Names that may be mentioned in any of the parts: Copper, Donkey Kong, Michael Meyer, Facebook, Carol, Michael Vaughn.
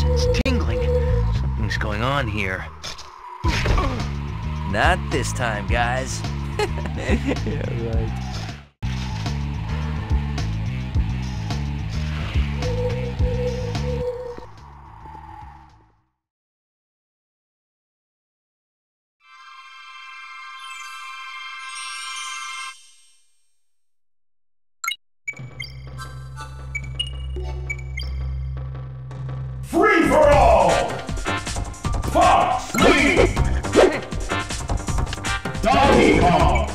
fingers. It's tingling. Something's going on here. Not this time, guys. Yeah, right. Donkey Kong!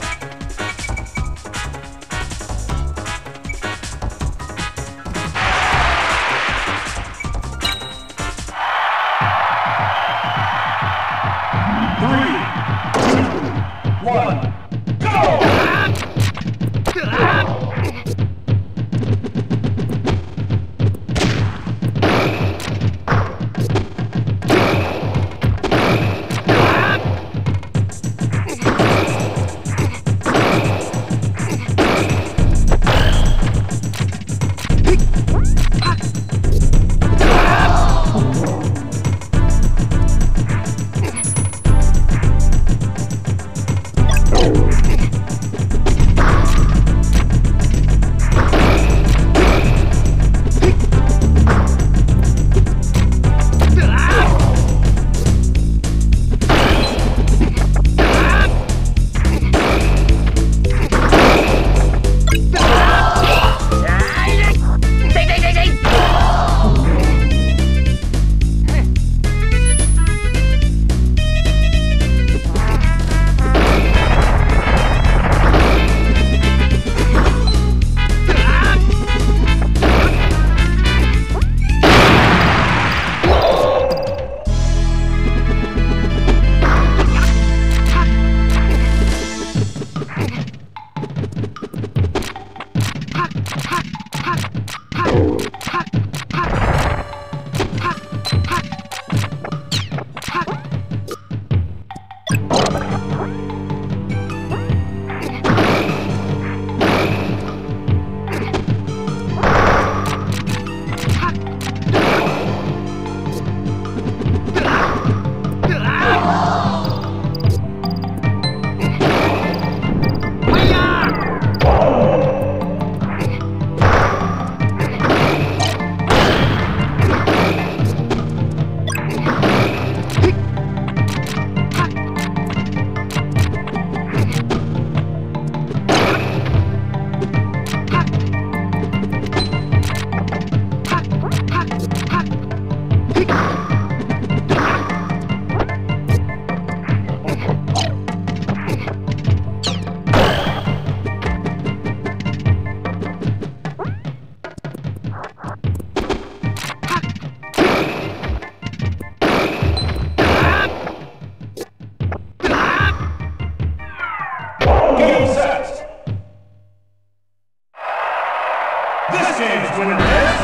This game's winner is...